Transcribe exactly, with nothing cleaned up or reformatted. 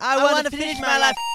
I, I want to finish my life.